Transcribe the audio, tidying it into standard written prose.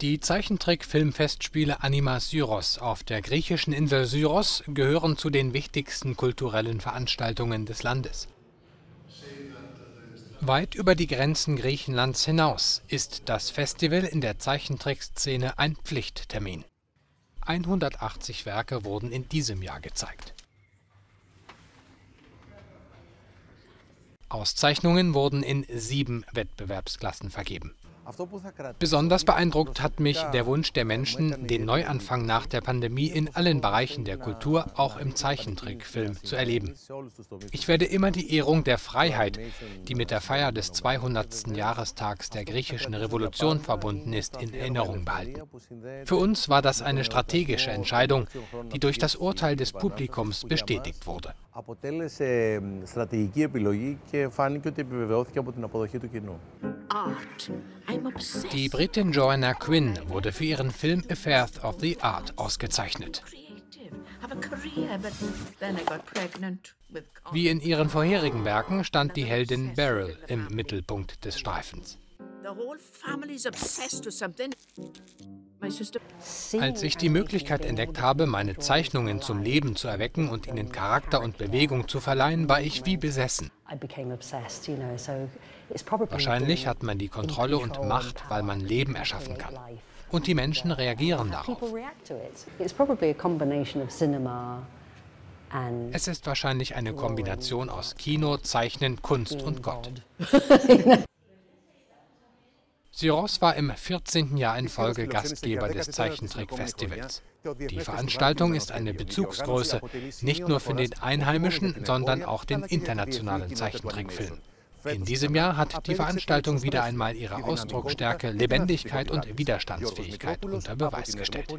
Die Zeichentrick-Filmfestspiele Animasyros auf der griechischen Insel Syros gehören zu den wichtigsten kulturellen Veranstaltungen des Landes. Weit über die Grenzen Griechenlands hinaus ist das Festival in der Zeichentrick-Szene ein Pflichttermin. 180 Werke wurden in diesem Jahr gezeigt. Auszeichnungen wurden in 7 Wettbewerbsklassen vergeben. Besonders beeindruckt hat mich der Wunsch der Menschen, den Neuanfang nach der Pandemie in allen Bereichen der Kultur, auch im Zeichentrickfilm, zu erleben. Ich werde immer die Ehrung der Freiheit, die mit der Feier des 200. Jahrestags der griechischen Revolution verbunden ist, in Erinnerung behalten. Für uns war das eine strategische Entscheidung, die durch das Urteil des Publikums bestätigt wurde. Die Britin Joanna Quinn wurde für ihren Film Affairs of the Art ausgezeichnet. Wie in ihren vorherigen Werken stand die Heldin Beryl im Mittelpunkt des Streifens. Als ich die Möglichkeit entdeckt habe, meine Zeichnungen zum Leben zu erwecken und ihnen Charakter und Bewegung zu verleihen, war ich wie besessen. Wahrscheinlich hat man die Kontrolle und Macht, weil man Leben erschaffen kann. Und die Menschen reagieren darauf. Es ist wahrscheinlich eine Kombination aus Kino, Zeichnen, Kunst und Gott. Syros war im 14. Jahr in Folge Gastgeber des Zeichentrick-Festivals. Die Veranstaltung ist eine Bezugsgröße, nicht nur für den einheimischen, sondern auch den internationalen Zeichentrickfilm. In diesem Jahr hat die Veranstaltung wieder einmal ihre Ausdrucksstärke, Lebendigkeit und Widerstandsfähigkeit unter Beweis gestellt.